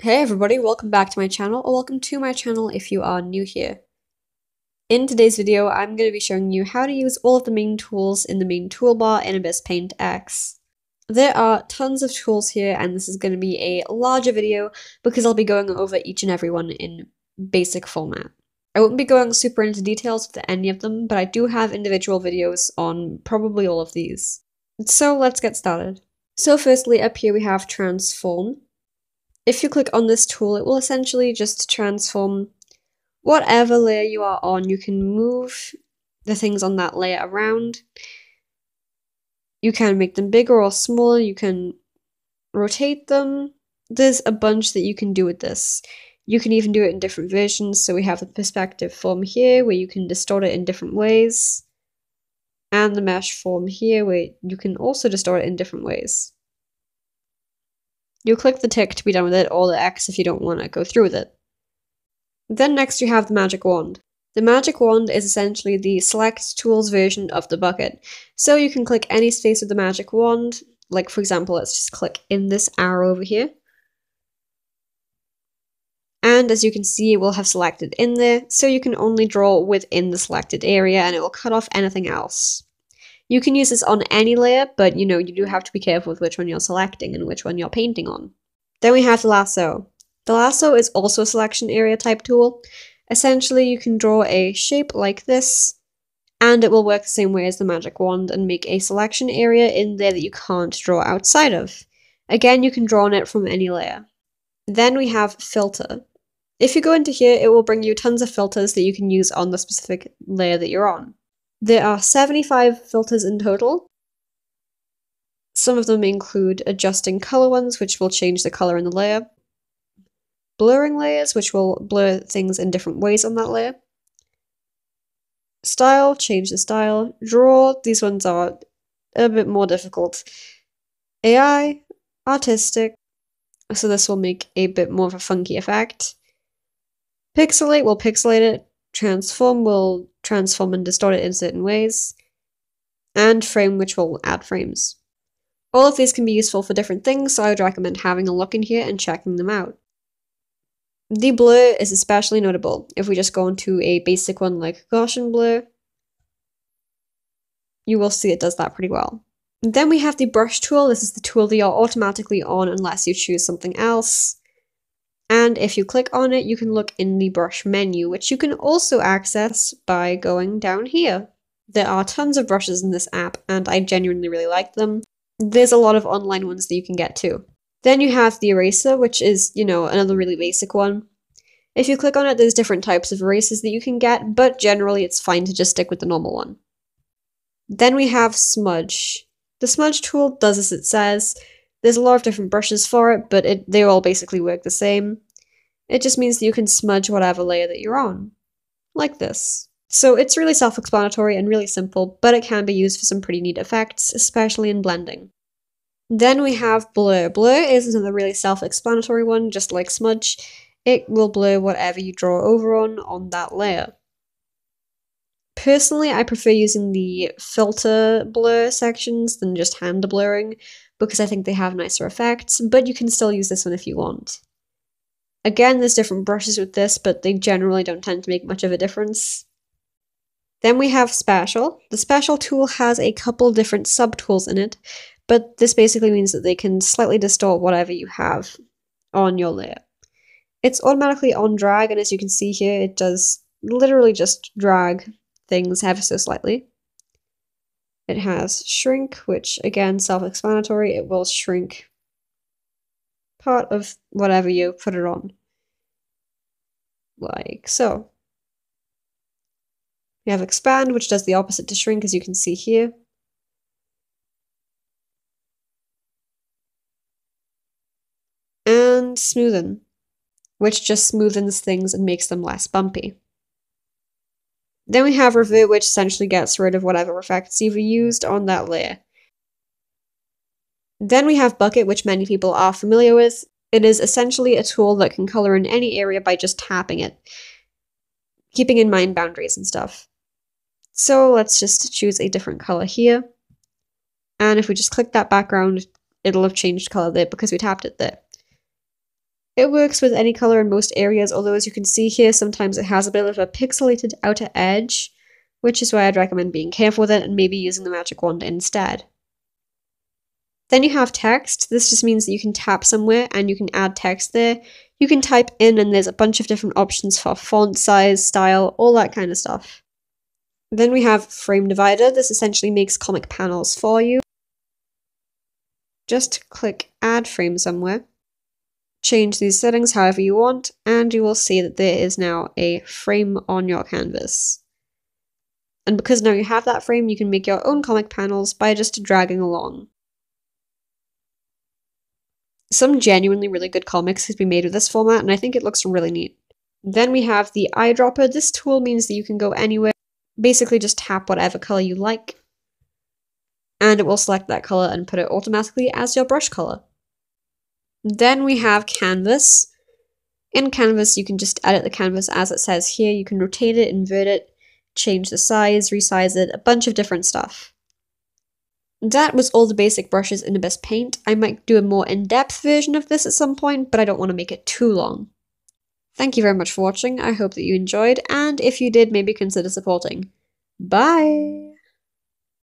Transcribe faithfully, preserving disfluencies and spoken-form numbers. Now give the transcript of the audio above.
Hey everybody, welcome back to my channel, or welcome to my channel if you are new here. In today's video, I'm going to be showing you how to use all of the main tools in the main toolbar in Ibis Paint X. There are tons of tools here, and this is going to be a larger video because I'll be going over each and every one in basic format. I won't be going super into details with any of them, but I do have individual videos on probably all of these. So let's get started. So firstly, up here we have Transform. If you click on this tool, it will essentially just transform whatever layer you are on. You can move the things on that layer around. You can make them bigger or smaller. You can rotate them. There's a bunch that you can do with this. You can even do it in different versions. So we have the perspective form here where you can distort it in different ways. And the mesh form here where you can also distort it in different ways. You click the tick to be done with it, or the X if you don't want to go through with it. Then next you have the magic wand. The magic wand is essentially the select tools version of the bucket. So you can click any space with the magic wand, like for example let's just click in this arrow over here. And as you can see it will have selected in there, so you can only draw within the selected area and it will cut off anything else. You can use this on any layer, but you know, you do have to be careful with which one you're selecting and which one you're painting on. Then we have the lasso. The lasso is also a selection area type tool. Essentially, you can draw a shape like this, and it will work the same way as the magic wand and make a selection area in there that you can't draw outside of. Again, you can draw on it from any layer. Then we have filter. If you go into here, it will bring you tons of filters that you can use on the specific layer that you're on. There are seventy-five filters in total. Some of them include adjusting color ones, which will change the color in the layer. Blurring layers, which will blur things in different ways on that layer. Style, change the style. Draw, these ones are a bit more difficult. A I, artistic, so this will make a bit more of a funky effect. Pixelate, we'll pixelate it. Transform will transform and distort it in certain ways, and frame, which will add frames. All of these can be useful for different things, so I would recommend having a look in here and checking them out. The blur is especially notable. If we just go into a basic one like Gaussian blur, you will see it does that pretty well. And then we have the brush tool. This is the tool that you're automatically on unless you choose something else. And if you click on it, you can look in the brush menu, which you can also access by going down here. There are tons of brushes in this app, and I genuinely really like them. There's a lot of online ones that you can get too. Then you have the eraser, which is, you know, another really basic one. If you click on it, there's different types of erasers that you can get, but generally it's fine to just stick with the normal one. Then we have smudge. The smudge tool does as it says. There's a lot of different brushes for it, but it, they all basically work the same. It just means that you can smudge whatever layer that you're on, like this. So it's really self-explanatory and really simple, but it can be used for some pretty neat effects, especially in blending. Then we have blur. Blur is another really self-explanatory one, just like smudge. It will blur whatever you draw over on on that layer. Personally, I prefer using the filter blur sections than just hand blurring, because I think they have nicer effects, but you can still use this one if you want. Again, there's different brushes with this, but they generally don't tend to make much of a difference. Then we have Special. The Special tool has a couple different sub-tools in it, but this basically means that they can slightly distort whatever you have on your layer. It's automatically on drag, and as you can see here, it does literally just drag things ever so slightly. It has shrink, which again, self-explanatory, it will shrink part of whatever you put it on, like so. We have expand, which does the opposite to shrink, as you can see here. And smoothen, which just smoothens things and makes them less bumpy. Then we have revert, which essentially gets rid of whatever effects you've used on that layer. Then we have bucket, which many people are familiar with. It is essentially a tool that can color in any area by just tapping it, keeping in mind boundaries and stuff. So let's just choose a different color here. And if we just click that background, it'll have changed color there because we tapped it there. It works with any color in most areas, although as you can see here, sometimes it has a bit of a pixelated outer edge, which is why I'd recommend being careful with it and maybe using the magic wand instead. Then you have text. This just means that you can tap somewhere and you can add text there. You can type in and there's a bunch of different options for font size, style, all that kind of stuff. Then we have frame divider. This essentially makes comic panels for you. Just click add frame somewhere. Change these settings however you want, and you will see that there is now a frame on your canvas. And because now you have that frame, you can make your own comic panels by just dragging along. Some genuinely really good comics have been made with this format, and I think it looks really neat. Then we have the eyedropper. This tool means that you can go anywhere, basically just tap whatever color you like, and it will select that color and put it automatically as your brush color. Then we have canvas. In canvas, you can just edit the canvas as it says here. You can rotate it, invert it, change the size, resize it, a bunch of different stuff. That was all the basic brushes in Ibis Paint. I might do a more in-depth version of this at some point, but I don't want to make it too long. Thank you very much for watching. I hope that you enjoyed, and if you did, maybe consider supporting. Bye!